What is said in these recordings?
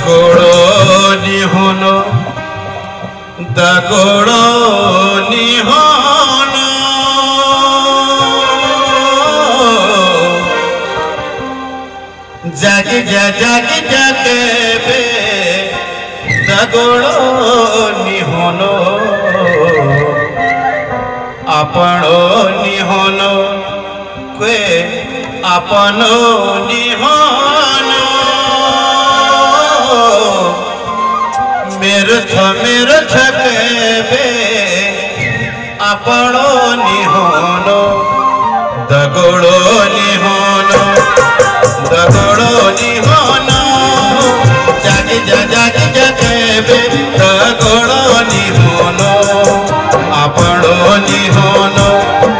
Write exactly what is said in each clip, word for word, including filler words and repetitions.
Dagado Ni Huno, Dagado Ni Huno, jag jag jag jag be Dagado Ni Huno, apano ni hono kwe apano ni hono mere tha mere tha kebe apano ni hono dagado ni hono dagado ni hono jage jage jage be dagado ni hono apano ni hono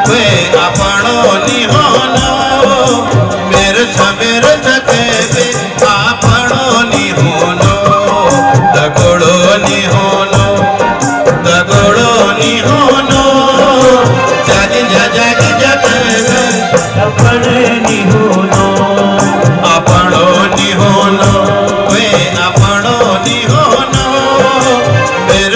we apano ni hono mere tha mere tha kebe apano ni hono dagado ni hono dagado ni hono jage jage jage be apano ni hono apano ni hono we apano ni hono mere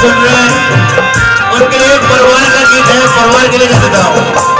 सुन रहे हैं उनके लिए परिवार का गीत है, परिवार के लिए गा देता हूँ।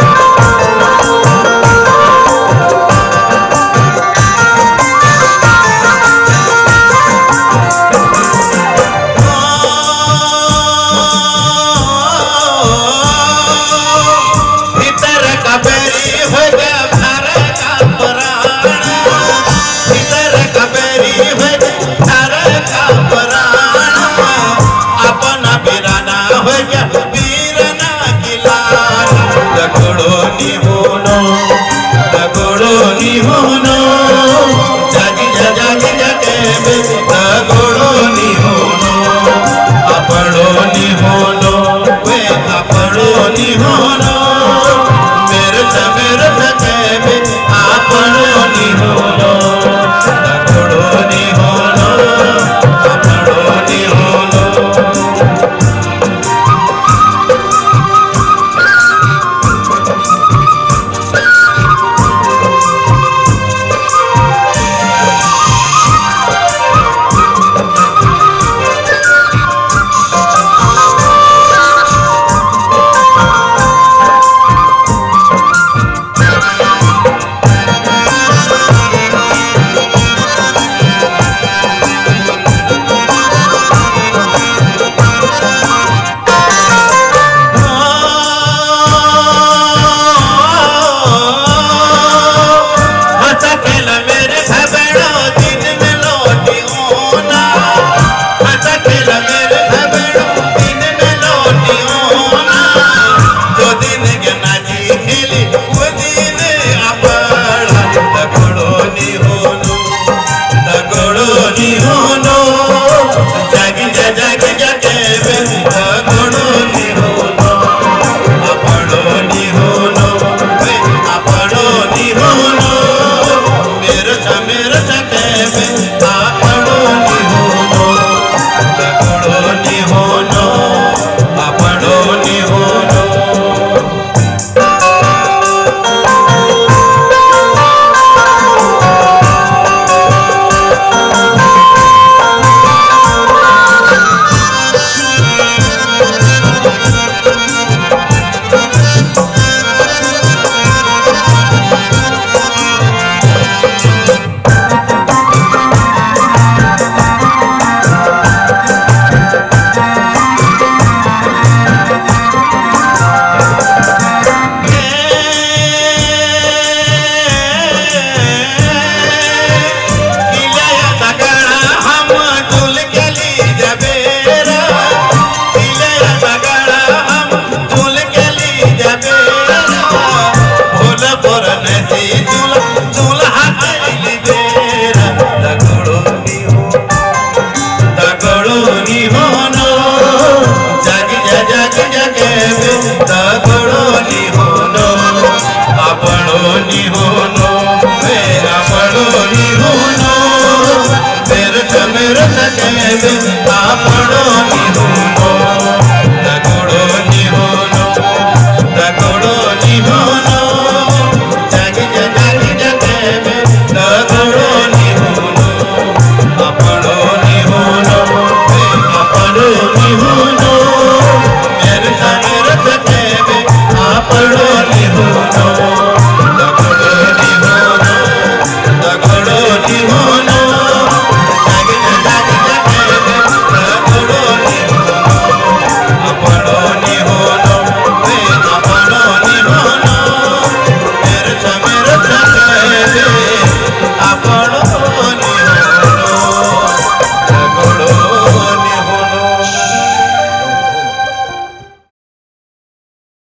All right.